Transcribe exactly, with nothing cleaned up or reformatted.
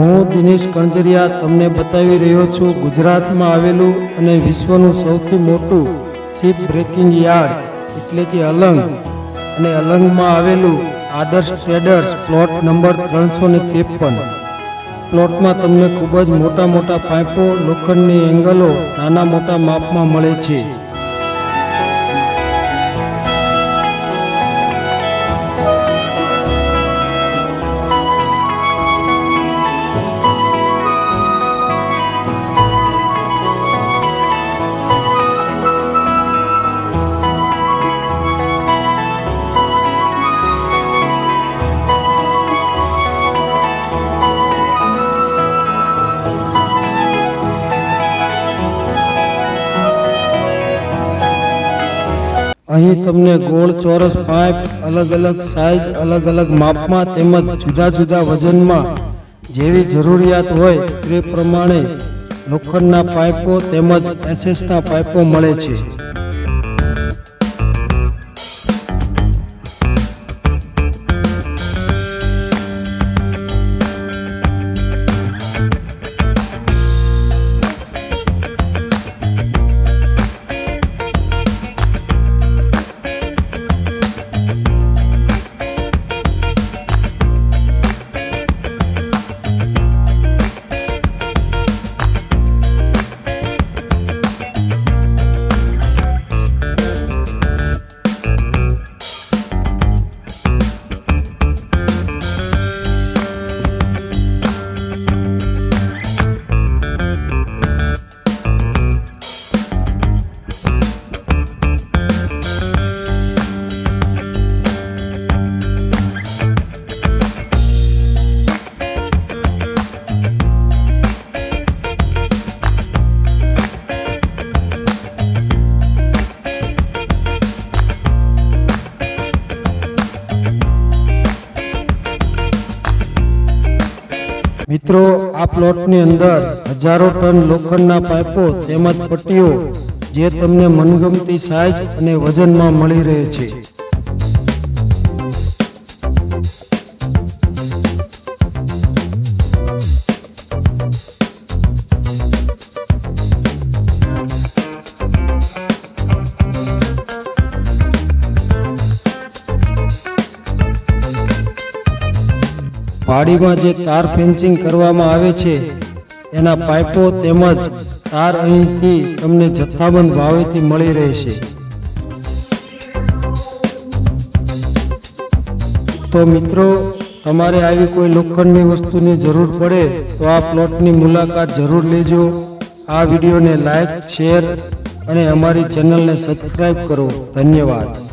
हूँ दिनेश कणजरिया तमने बतावी रह्यो छूं गुजरात में आवेलू अने विश्वनुं सौथी मोटुं शिप ब्रेकिंग यार्ड एटले के अलंग अने अलंग में आवेलू आदर्श ट्रेडर्स प्लॉट नंबर त्रण सौ त्रेपन। प्लॉट में तमने खूब ज मोटा मोटा पाइपो लोखंडनी एंगलो नाना मोटा माप में मळे छे। अहीं तमने गोल चौरस पाइप अलग अलग साइज अलग अलग माप में तेमज जुदा जुदा वजन में जेवी जरूरियात होय ते प्रमाणे लोखंडना पाइपो तेमज एसएसना पाइपो मळे छे। मित्रों आ प्लॉटनी अंदर हजारों टन लोखंडना पाइपो तेमज पट्टीओ जे तमने मनगमती साइज अने वजन में मळी रहे छे। वाड़ी में जे तार फेंसिंग करवामां आवे छे एना पाइपो तेमज तार अहींथी तमने जथ्थाबंध भावेथी मळी रहेशे। तो मित्रों तमारे आवी कोई लोखंडनी वस्तुनी जरूर पड़े तो आ प्लॉटनी मुलाकात जरूर लेजो। आ विडियोने लाइक शेर अने अमारी चेनलने सब्सक्राइब करो। धन्यवाद।